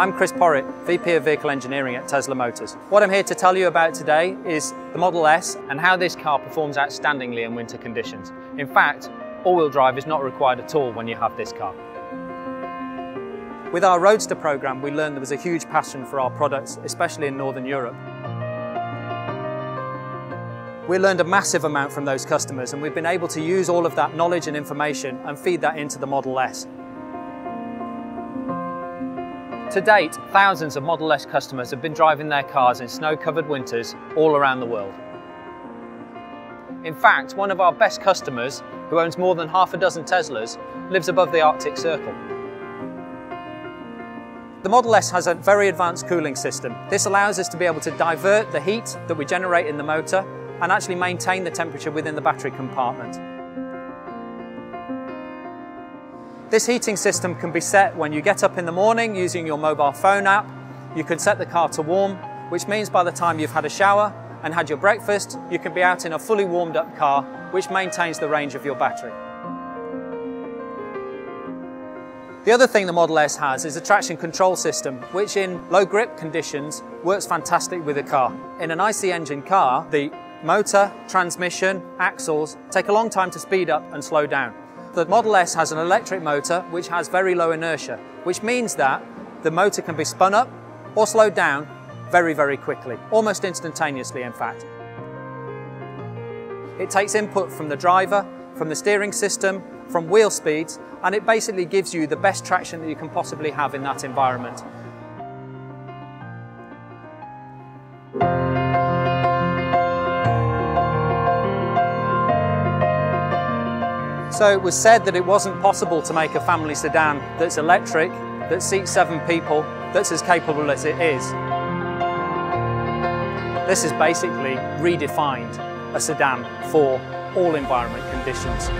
I'm Chris Porritt, VP of Vehicle Engineering at Tesla Motors. What I'm here to tell you about today is the Model S and how this car performs outstandingly in winter conditions. In fact, all-wheel drive is not required at all when you have this car. With our Roadster program, we learned there was a huge passion for our products, especially in Northern Europe. We learned a massive amount from those customers, and we've been able to use all of that knowledge and information and feed that into the Model S. To date, thousands of Model S customers have been driving their cars in snow-covered winters all around the world. In fact, one of our best customers, who owns more than half a dozen Teslas, lives above the Arctic Circle. The Model S has a very advanced cooling system. This allows us to be able to divert the heat that we generate in the motor and actually maintain the temperature within the battery compartment. This heating system can be set when you get up in the morning using your mobile phone app. You can set the car to warm, which means by the time you've had a shower and had your breakfast, you can be out in a fully warmed up car, which maintains the range of your battery. The other thing the Model S has is a traction control system, which in low grip conditions works fantastic with a car. In an ICE engine car, the motor, transmission, axles take a long time to speed up and slow down. The Model S has an electric motor which has very low inertia, which means that the motor can be spun up or slowed down very, very quickly, almost instantaneously in fact. It takes input from the driver, from the steering system, from wheel speeds, and it basically gives you the best traction that you can possibly have in that environment. So it was said that it wasn't possible to make a family sedan that's electric, that seats 7 people, that's as capable as it is. This has basically redefined a sedan for all environment conditions.